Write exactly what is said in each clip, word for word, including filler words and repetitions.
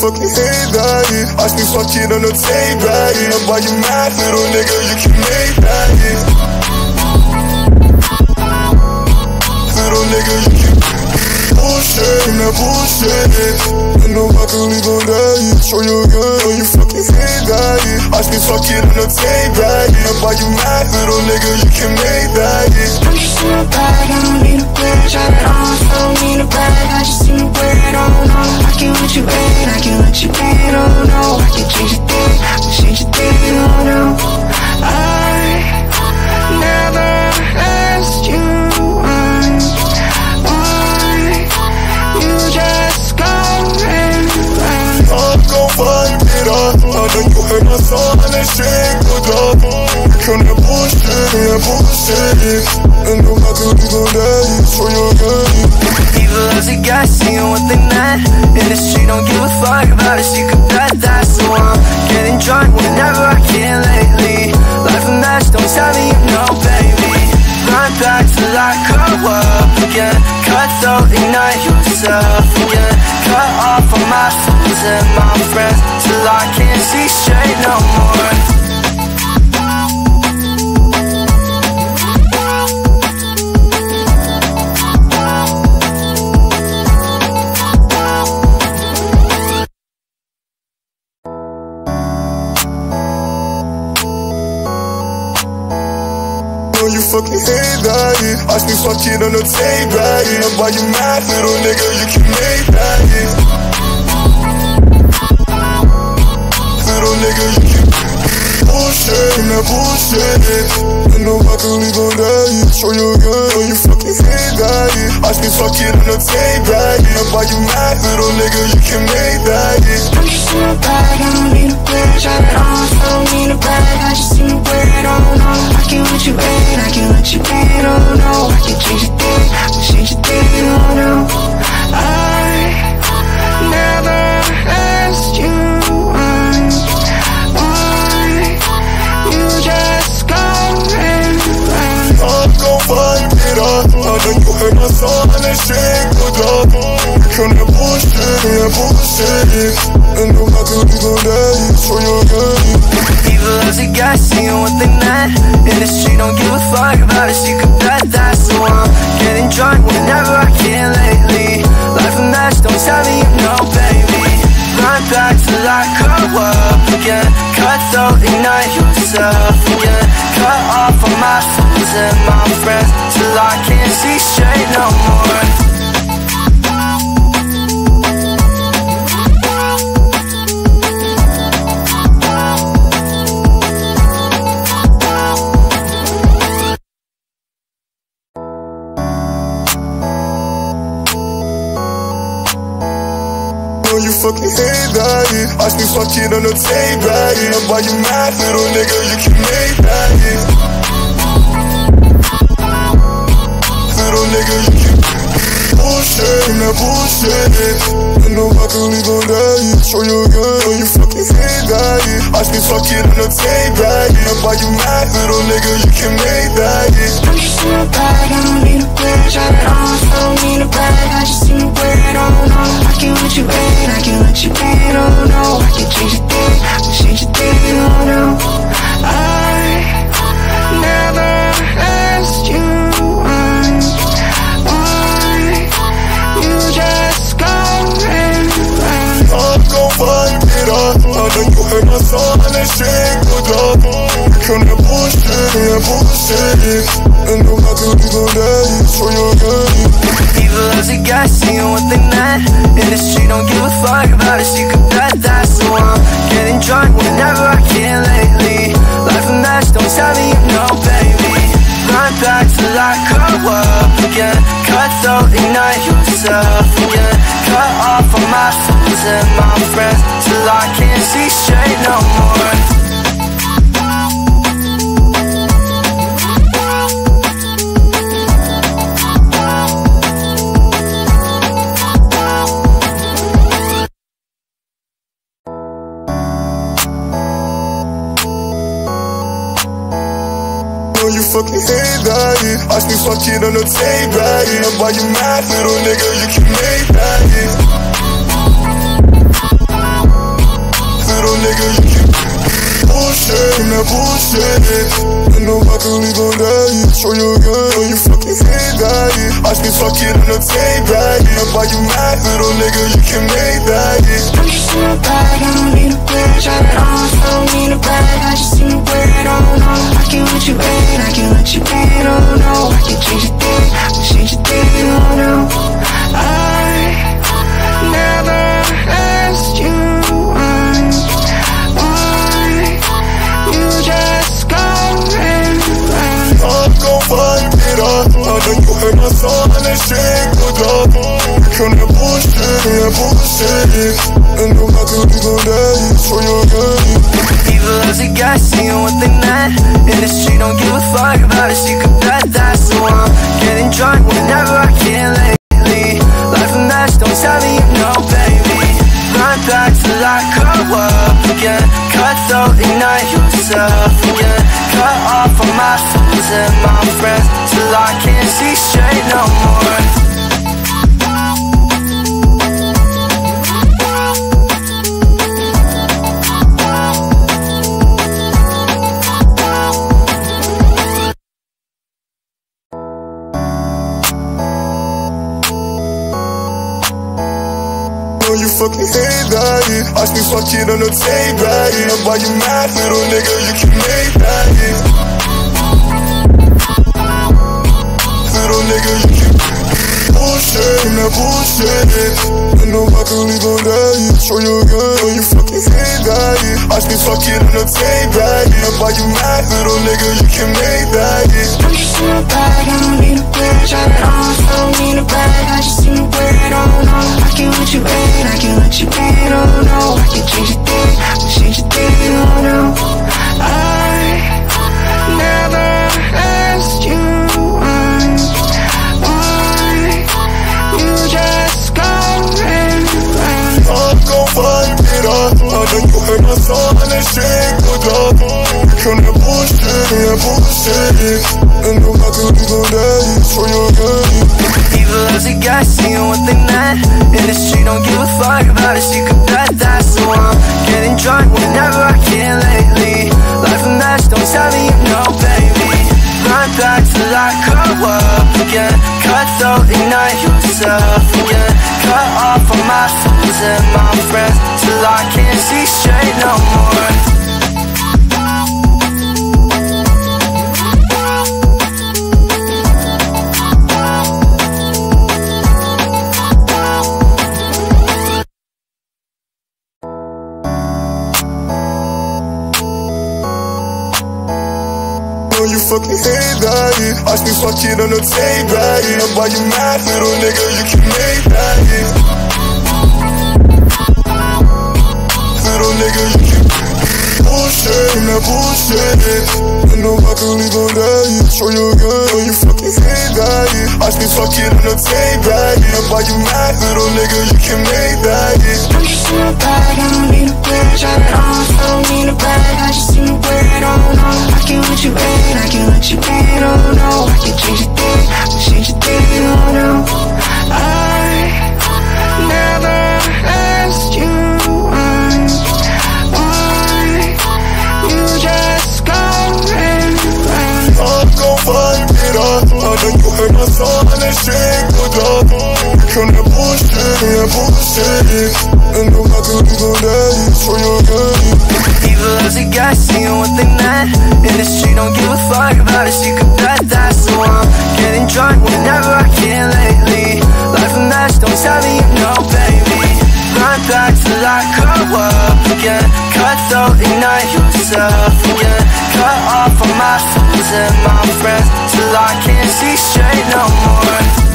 fuck me, hey daddy. Ask me fucking on the tape, daddy. I'm by you mad, little nigga, you can make daddy. Little nigga, you can bullshit, I'm not bullshit. I know I can leave on daddy. Show you good, or you fucking hey daddy. Ask me fucking on the tape, daddy. I'm by you mad, little nigga, you can make daddy. I'm just in my bag, I don't need a badge, I don't need a bag, I just need a bag. You in, I can let you in, oh no. I can change your thing, I can change your thing, oh no. I never asked you why, why you just go and run. I'm gon' vibe it up, I know you heard my song and shit, good up. You can't have bullshit, you have bullshit. And no matter what you gon' die, so you're good. Evil as a guy, seeing what they not. In the street, don't give a fuck about it, she could bet that. So I'm getting drunk whenever I can lately. Life a match, don't tell me I'm no baby. Run back till I grow up again. Cut though, ignite yourself again. Cut off all my fools and my friends till I can't see straight no more. You fucking hate daddy. Ask me fucking on the tape, daddy. I'm by you mad, little nigga, you can make daddy. Little nigga, you can bullshit, I'm not bullshit. I know I can leave on daddy. Show you good, or you fucking hate daddy. Ask me fucking on the tape, daddy. I'm by you mad, little nigga, you can make daddy. I'm just in my bag, I don't need a badge, I don't need a bag, I just need a bag, I don't know. I can let you in, I can let you in, oh no. I can change your thing, I can change your thing, oh no. I never asked you why, why you just go and run. I'm gon' vibe it up, I know you heard my song and shit, good up. You can't have bullshit, you have bullshit. And no matter what you gon' die, so you're good. Evil as a guy, seeing what they not. In the street, don't give a fuck about it, she could bet that. So I'm getting drunk whenever I can lately. Life a match, don't tell me I'm no baby. Run back till I grow up again. Cut though, ignite yourself again. Cut off all my fools and my friends till I can't see straight no more. You fucking hate daddy. Ask me fucking on the tape, daddy. I'm by you mad, little nigga, you can make daddy. Little nigga, you can bullshit, I'm not bullshit. I know I can leave on daddy. Show you good, or you fucking hate daddy. Ask me fucking on the tape, daddy. I'm by you mad, little nigga, you can make daddy. I'm just in my bag, I don't need a badge, I don't need a bag, I just need a bag, I don't know. I can let you in, I can let you in, oh no. I can change your thing, I can change your thing, oh no. I never asked you why, why you just go and run. I'm gon' vibe it up, I know you heard my song and shit, good up. You can't have bullshit, you have bullshit. And no matter what you gon' die, so you're good. Evil as a guy, seeing what they not. In the street, don't give a fuck about it, she could bet that. So I'm getting drunk whenever I can lately. Life a match, don't tell me I'm no baby. Run back till I grow up again. Cut though, ignite yourself again. Cut off all my fools and my friends till I can't see straight no more. You fucking hate daddy. Ask me fucking on the tape, daddy. I'm by you mad, little nigga, you can make daddy. little nigga, you keep bullshit, I'm that bullshit. I know I can leave on that. Show you again, oh, you fucking hate that. I just fuck it on the tape, right? That's why you mad, little nigga, you can make that. I'm just in a bag, I don't need a bitch. I don't need a bag, I just in a bag, I don't know. I can let you in, I can let you in, oh no. I can change your thing, I can change your thing, oh no. I never asked you why, why you just go and run. I'm gon' find it up, I done you heard my song and shit, good up. You're that bullshit, you're that bullshit. And no I could leave on that, show you again. Evil as a guy, seeing what they meant. In the street, don't give a fuck about it, she could bet that. So I'm getting drunk whenever I can lately. Life a mess, don't tell me you know, baby. Grind back till I grow up again. Cutthroat, ignite yourself again. Cut off all my fools and my friends till I can't see straight no more. You fucking hate that. I still fuck it on the tape, right? That's why you mad, little nigga, you can make that. Little nigga, you can bullshit, I'm that bullshit. I know I can leave on that. Show you again, oh, you fucking hate that. I still fuck it on the tape, right? That's why you mad, little nigga, you can make that. I'm just in a bag, I don't need a bitch. I don't need a bag, I just need a bag, I don't know. I can let you in, I can let you in, oh no. I can change your thing, I can change your thing, oh no. I never asked you why, why you just go and run. I'm gon' find it up, I know you heard my song and shit, good up. You're that bullshit, you're that bullshit. And no, I could leave on that, show you again. Evil as a guy, seeing what they meant. In the street, don't give a fuck about it, she could bet that. So I'm getting drunk whenever I can lately. Life a mess, don't tell me you know, baby. Grind back till I grow up again. Cutthroat, ignite yourself again. Cut off all my fools and my friends till I can't see straight no more. You fucking hate that. I still fuck it on the tape, right? That's why you mad, little nigga, you can make that. Little nigga, you can bullshit, I'm that bullshit. I know I can leave on that, show you again, oh, you fucking hate that. I still fuck it on the tape, right? That's why you mad, little nigga, you can make that. I'm just in a bag, I don't need a bitch. I don't need a bag, I just need a bag, I don't know. I can let you in, I can let you in, oh no. I can change your thing, I can change your thing, oh no. I never asked you why, why you just go and run. I'm gon' find it up, I know you heard my song and shit, good up. You're that bullshit, you're that bullshit. And no, I could leave on that, show you again. Evil as a guy, seeing what they meant. In the street, don't give a fuck about it, she could bet that. So I'm getting drunk whenever I can lately. Life a mess, don't tell me you know, baby. Grind back till I grow up again. Cutthroat, ignite yourself again. Cut off all my fools and my friends till I can't see straight no more.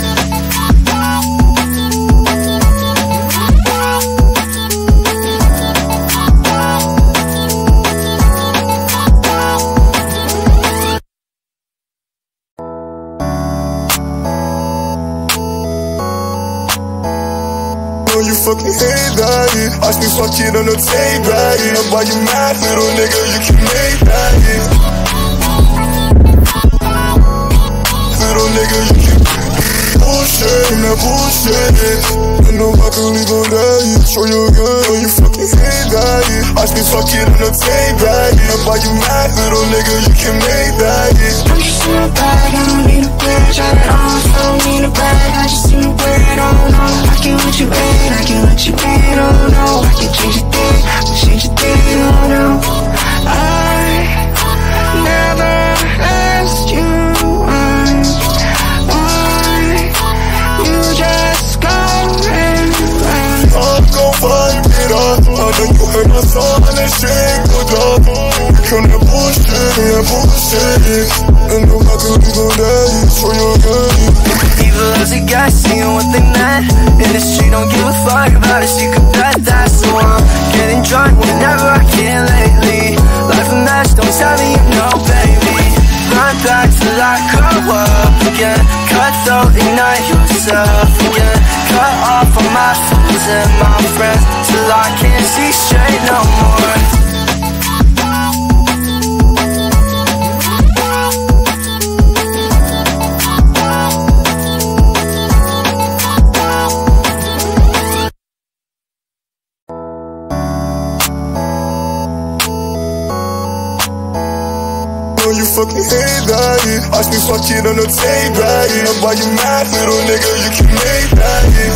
You fucking hate that. I still fuck it on the tape, right? That's why you mad, little nigga, you can make that. Little nigga, you can bullshit, I'm that bullshit. I know I can leave on that, show you again, oh, you fucking it. Watch me fuck it on the tape, right? Why you mad, little nigga? You can make that it. I'm just in a bag, I don't need a badge. I got on, I don't need a bag. I just need a bread, oh no. I can let you in, I can let you in, oh no. I can change your thing, I can change your thing, oh no. I never asked you why. Why you just go and run? I'm gon' find it all. I know you heard my song and that shit goes up. You're that bullshit, you're that bullshit. And no matter what you do, that is for your game. Evil as a guy, seeing what they meant. In the street, don't give a fuck about it, she could bet that. So I'm getting drunk whenever I can lately. Life a mess, don't tell me I'm no baby. Run back till I grow up again. Cut throat, ignite yourself again. Cut off all my fools and my friends till I can't see straight no more. Fucking hate that it. Watch me fuck it on the tape, right? Why you mad, little nigga? You can make that it.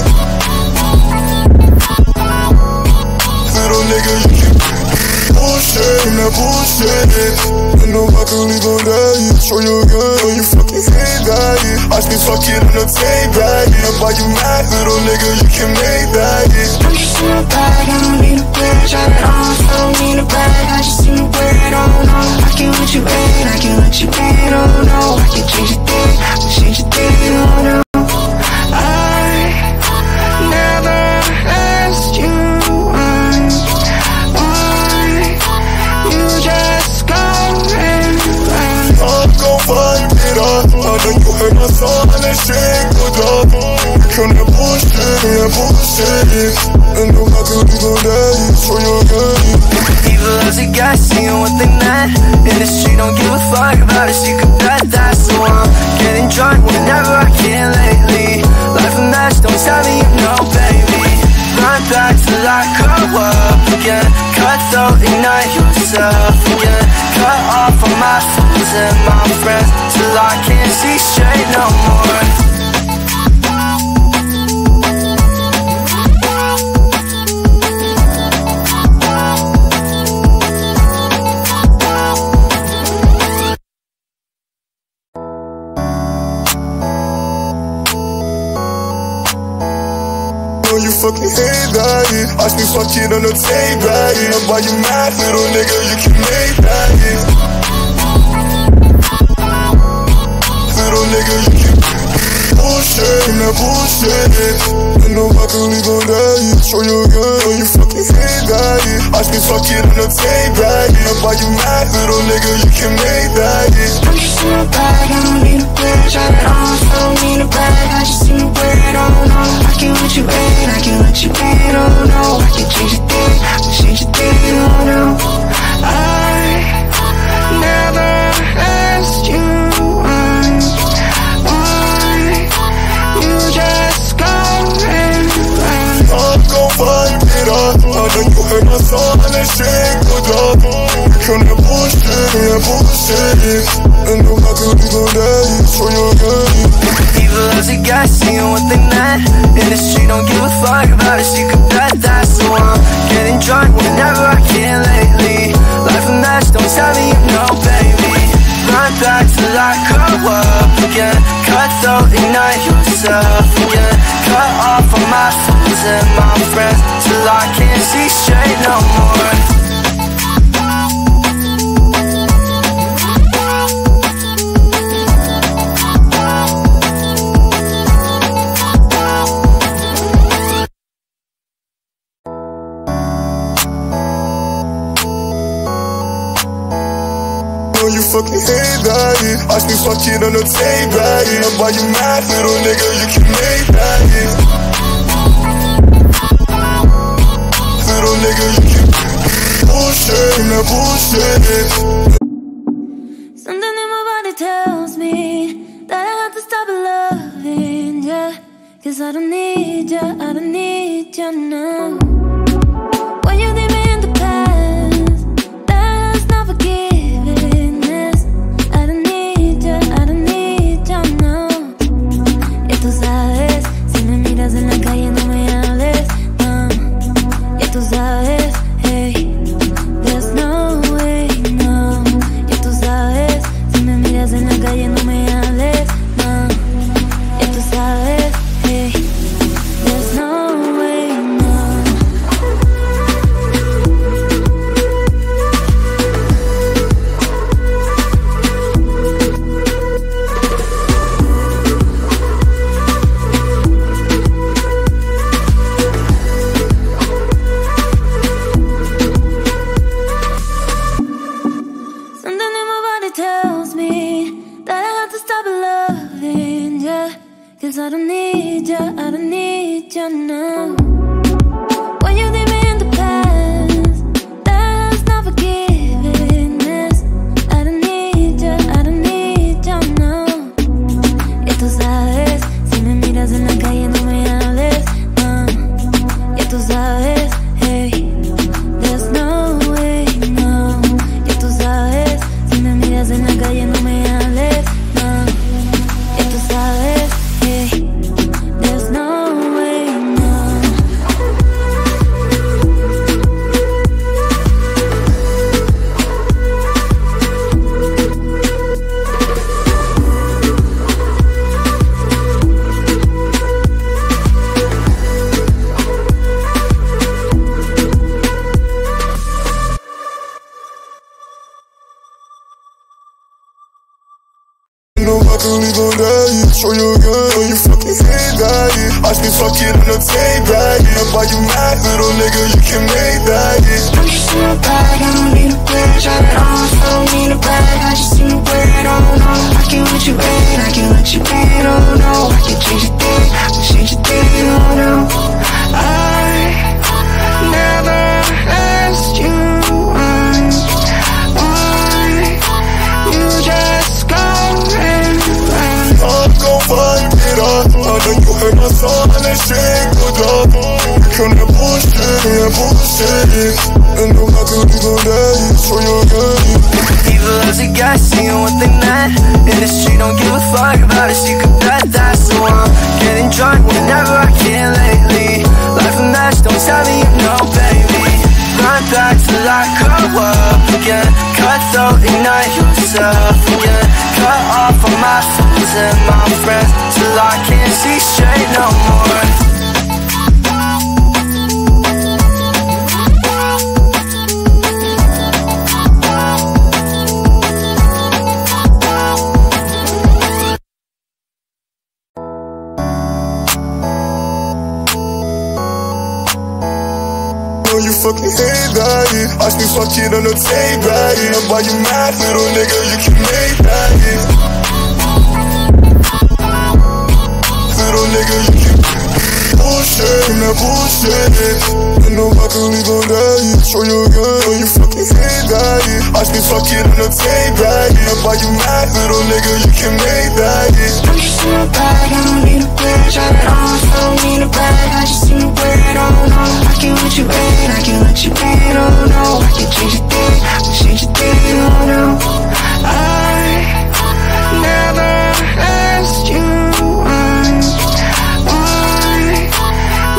Little nigga, you can bullshit, I'm that bullshit. And no, I can leave on that it. Show your gun, you fucking hate that it. Watch me fuck it on the tape, right? Why you mad, little nigga? You can make that it. I'm just in a bag, I don't need a bitch. I got on, I don't need a bag. I just need a bread, oh no. I can let you in, I can let you in, oh no. I can change your thing, I can change your thing, oh no. I never asked you why. Why you just go and run? I'm gon' find it all. I know you heard my song and that shit goes up. You're that bullshit, you're that bullshit. And no matter what you do, that is for your game. Evil as a guy, seeing what they meant. In the street, don't give a fuck about it, she could bet that. So I'm getting drunk whenever I can lately. Life a mess, don't tell me I'm no baby. Run back till I grow up again. Cut throat, ignite yourself again. Cut off all my fools and my friends till I can't see straight no more. Fucking hate that it. Watch me fuck it on the tape, right? Why you mad, little nigga? You can make that it. Little nigga, you can bullshit, I'm that bullshit. And no, I can leave on that it. Show your gun, you fucking hate that it. Watch me fuck it on the tape, right? Why you mad, little nigga? You can make that it. I'm just in a bag, I don't need a bitch. I got on, I don't need a bag. I just need a bread, oh no. I can let you in, I can let you in, oh no. I can change your thing, I can change your thing, oh no. I never asked you why. Why you just go and run? I'm gon' find it all. I know you heard my song and that shit goes up. You're that bullshit, you're that bullshit. And no, I can leave on that, it's for your game. Evil as a guy, seeing what they meant. In the street, don't give a fuck about it, she could bet that. So I'm getting drunk whenever I can lately. Life a mess, don't tell me I'm no baby. Run back till I grow up again. Cut throat, ignite yourself again. Cut off all my fools and my friends till I can't see straight no more. Fucking hate that it. Watch me fuck it on the tape, right? Why you mad, little nigga? You can make that it. Little nigga, you can bullshit, I'm that bullshit. Something in my body tells me that I have to stop loving ya, cause I don't need ya, I don't need ya now. When you don't need ya, I don't need ya now. When you leave me in the past, that's not forgiveness. I don't need ya, I don't need ya now. Ya tú sabes, si me miras en la calle no me hables, no. Ya tú sabes, hey, there's no way, no. Ya tú sabes, si me miras en la calle no me hables, no. Ya tú sabes. Show you good, oh you fucking hate that. I just be fucking on the tape, right? Why you mad, little nigga? You can make that. I'm just in a bag, I don't need a bitch. I don't need a bag, I just need a bread. Oh no, I can let you in, I can let you in. Oh no, I can change your thing, I can change your thing. Oh no, I never asked you once. Why you just go and run? I'm gon' find it up. I know you heard my song and that shit ain't good up. You couldn't bullshit, yeah, bullshit. And no matter what you gon' let it, show your game. Evil as a guy, singing with the night. In the street, don't give a fuck about us, you can bet that. So I'm getting drunk whenever I can lately. Life a mess, don't tell me you know, baby. Run back till I grow up again. Cut throat, ignite yourself again. Cut off all my fools and my friends till I can't see straight no more. You fucking hate that. I just be fucking on the tape, right? And why you mad, little nigga? You can make that. Little nigga, you can bullshit, and that bullshit. And no, I can leave on that. Show your gun, oh you fucking hate that. I just be fucking on the tape, right? And why you mad, little nigga? You can make that. I'm just in a bag, I don't need a bitch. I don't need a bag, I just need a bread. Oh no, I can let you in. I can let you in, oh no. I can change your thing, I can change your thing, oh no. I never asked you once. Why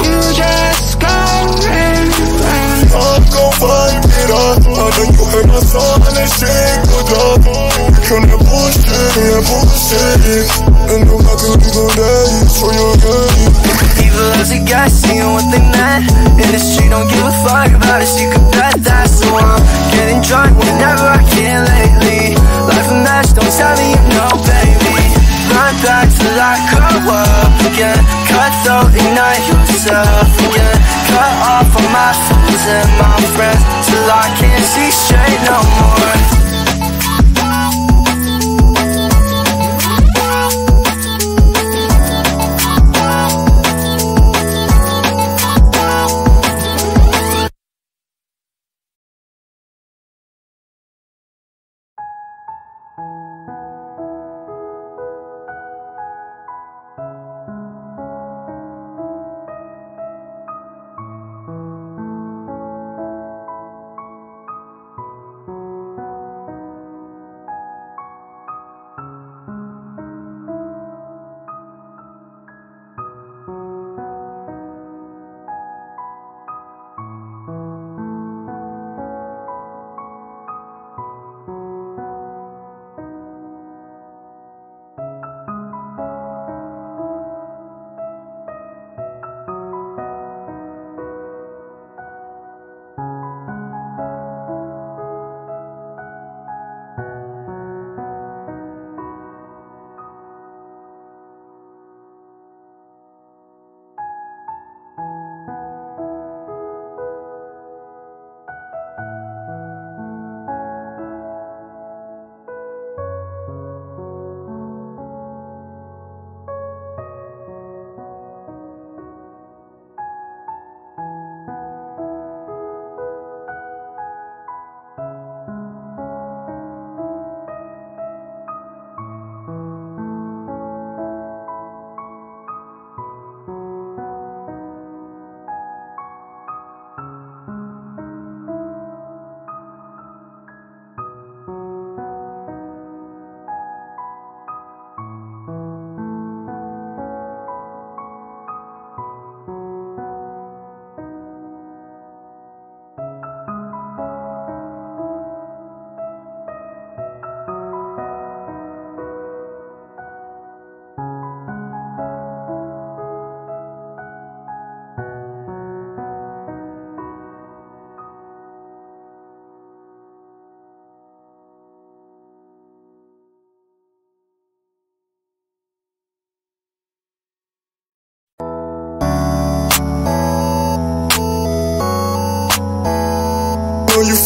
you just go and run? I'm gon' find it up. I know you heard my song and that shit ain't good up. You couldn't bullshit, yeah, bullshit. And no matter what you gon' let it, show your game. Evil as a guy, singing with the night. In the street, don't give a fuck about us, you can bet that. So I'm getting drunk whenever I can lately. Life a mess, don't tell me you know, baby. Run back till I grow up again. Cut throat, ignite yourself again. Cut off all my fools and my friends till I can't see straight no more.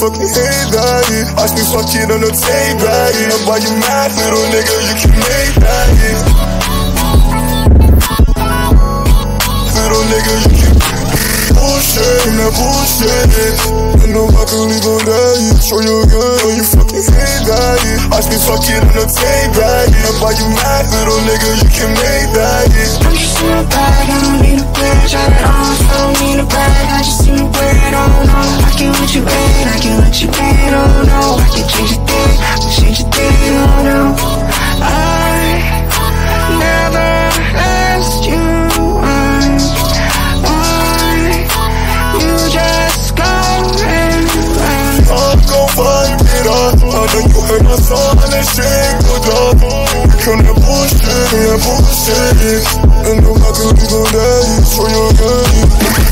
fucking hate that. I still fuck it on the tape, right? I'm by your mad little nigga, you can make that. Little nigga, you can bullshit, I'm not bullshit. I know I can leave on that. Show your gun or you fucking hate that. I still fuck it on the tape, right? I'm by your mad little nigga, you can make that. I'm just in my bag, I don't need a badge. I don't need a bag, I just in my bag, I don't know. I can let you in, I can let you in, oh no. I can change your thing, I can change your thing, oh no. I never asked you why, why you just go and run. I'm gon' find it up, I know you heard my song, that shit good up. You can't bullshit, you can't bullshit it. And no, I can leave on that, show your gun.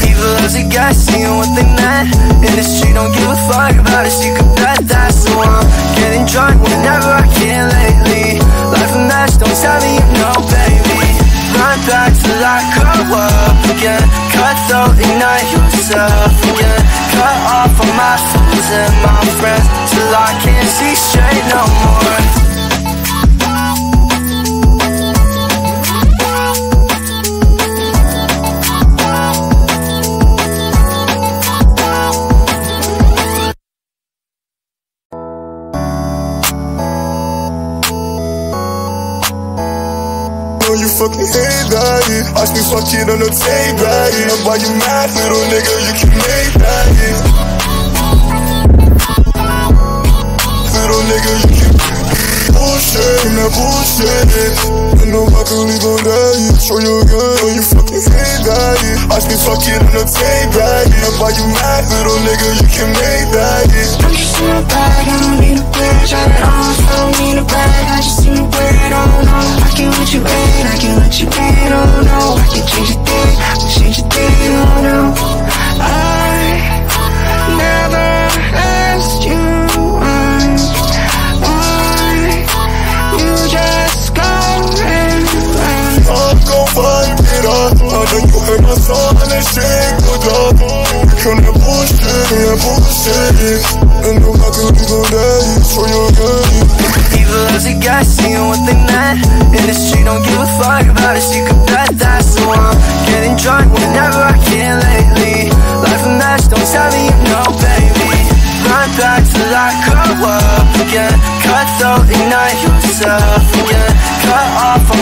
Evil as a guy, seeing what they meant. In the street, don't give a fuck about us, you can bet that. So I'm getting drunk whenever I can lately. Life a match, don't tell me you know, baby. Run back till I grow up again. Cut throat, ignite yourself again. Cut off all my fools and my friends till I can't see straight no more. You fucking hate that. I still fuck it on the tape, right? I'm by your mad little nigga, you can make that. Little nigga, you can bullshit, I'm not bullshit. I know I can leave on that. Show your gun or you fucking hate that. I still fuck it on the tape, right? I'm by your mad little nigga, you can make that. I'm just in my bag, I don't need a badge. I don't need a bag, I just in my bag, I don't know. I can let you in, I can let you in, oh no. I can change your thing, I can change your thing, oh no. I never asked you why, why you just go and run. I'm gon' find it up, I know you heard my song, that shit good up. You can't bullshit, you can't bullshit it. And no, I can leave on that, show your gun. Evil as a guy, seeing what they meant. In the street, don't give a fuck about us, you can bet that. So I'm getting drunk whenever I can lately. Life a match, don't tell me you know, baby. Run back till I grow up again. Cut throat, ignite yourself again. Cut off all.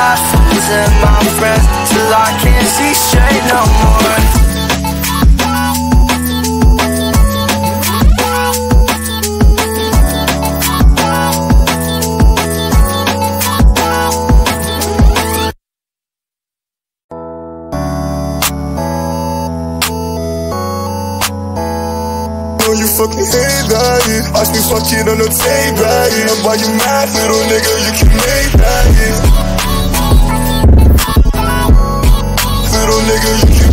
my fools and my friends till I can't see straight no more. You fucking hate that, yeah. I still fuck it on the tape, right, yeah. Why you mad, little nigga? You can make that, yeah. Little nigga, you can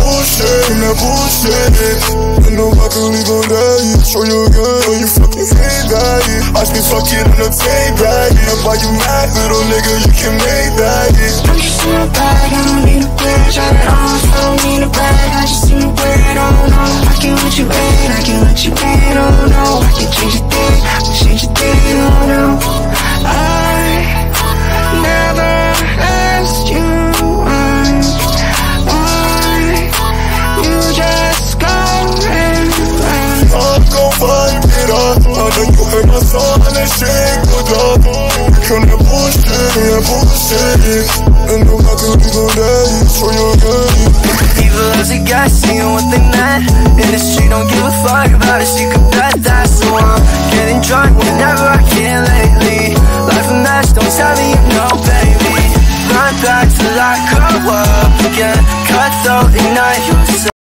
bullshit, I'm not bullshit, yeah. I know I can leave on that, yeah. Show your gun, oh, you fucking hate that, yeah. I still fuck it on the tape, right, yeah. Why you mad, little nigga? You can make that, yeah. I'm just in a bag, I don't need a bitch. I got on, I don't need a bag. I just in a bag, I don't know. I can let you in, I can let you in, oh no. I can change your thing, I can change your thing, oh no. I never asked you why, why you just go and run. I'm gon' find it up, I know you heard my song and that shit good up. You can't bullshit, yeah, bullshit, yeah. And no, I could be gon' let you show your good. Evil as a guy, seeing what they meant. In the street, don't give a fuck about it, you can bet that. So I'm getting drunk whenever I can lately. Life a mess, don't tell me you know, baby. Grind back till I grow up again. Cutthroat, ignite yourself.